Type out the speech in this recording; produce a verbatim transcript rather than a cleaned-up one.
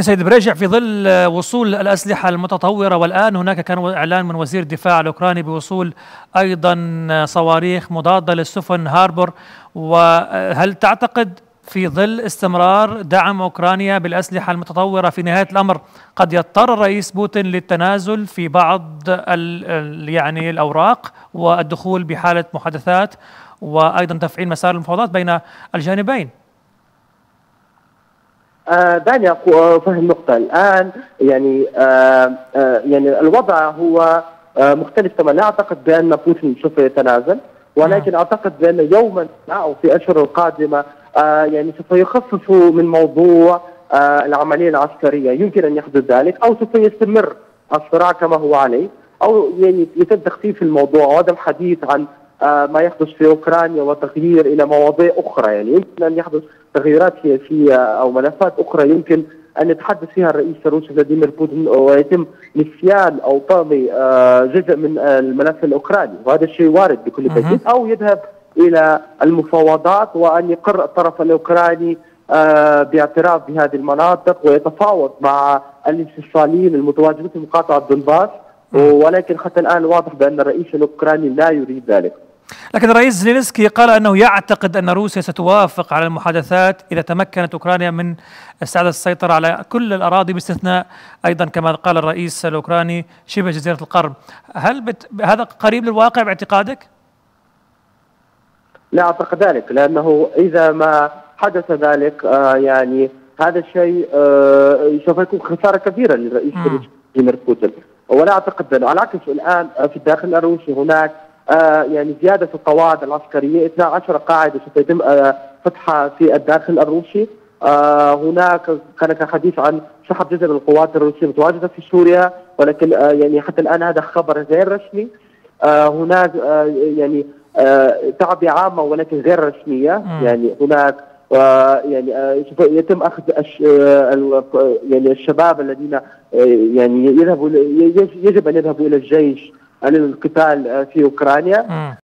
سيد بريجع، في ظل وصول الأسلحة المتطورة، والآن هناك كان إعلان من وزير الدفاع الأوكراني بوصول أيضا صواريخ مضادة للسفن هاربور، وهل تعتقد في ظل استمرار دعم أوكرانيا بالأسلحة المتطورة في نهاية الأمر قد يضطر الرئيس بوتين للتنازل في بعض ال يعني الأوراق والدخول بحالة محادثات وأيضا تفعيل مسار المفاوضات بين الجانبين؟ آه دعني أفهم نقطة الآن. يعني آه آه يعني الوضع هو آه مختلف تماما. لا أعتقد بأن بوتين سوف يتنازل، ولكن آه. أعتقد بأن يوما ما أو في الأشهر القادمة آه يعني سوف يخفف من موضوع آه العملية العسكرية. يمكن أن يحدث ذلك، أو سوف يستمر الصراع كما هو عليه، أو يعني يتم تخفيف الموضوع وعدم الحديث عن آه ما يحدث في أوكرانيا وتغيير إلى مواضيع أخرى. يعني يمكن أن يحدث تغييرات سياسية أو ملفات أخرى يمكن أن يتحدث فيها الرئيس الروسي فلاديمير بوتين، ويتم نسيان أو طامي آه جزء من آه الملف الأوكراني، وهذا الشيء وارد بكل تأكيد. أو يذهب إلى المفاوضات وأن يقر الطرف الأوكراني آه باعتراف بهذه المناطق ويتفاوض مع الانفصاليين المتواجدين في مقاطعة دونباس، ولكن حتى الآن واضح بأن الرئيس الأوكراني لا يريد ذلك. لكن الرئيس زيلينسكي قال أنه يعتقد أن روسيا ستوافق على المحادثات إذا تمكنت أوكرانيا من استعادة السيطرة على كل الأراضي، باستثناء أيضا كما قال الرئيس الأوكراني شبه جزيرة القرم. هل بت... هذا قريب للواقع باعتقادك؟ لا أعتقد ذلك، لأنه إذا ما حدث ذلك آه يعني هذا الشيء آه سوف يكون خسارة كبيرة للرئيس فلاديمير بوتين، ولا أعتقد ذلك. على العكس الآن في الداخل الروسي هناك آه يعني زياده في القواعد العسكريه، اثنتي عشرة قاعده ستتم آه فتحها في الداخل الروسي. آه هناك كان حديث عن سحب جزء من القوات الروسيه المتواجده في سوريا، ولكن آه يعني حتى الان هذا خبر غير رسمي. آه هناك آه يعني آه تعبئه عامه ولكن غير رسميه. م. يعني هناك آه يعني آه يتم اخذ الش آه يعني الشباب الذين آه يعني يذهبوا يجب ان يذهبوا الى الجيش القتال في أوكرانيا.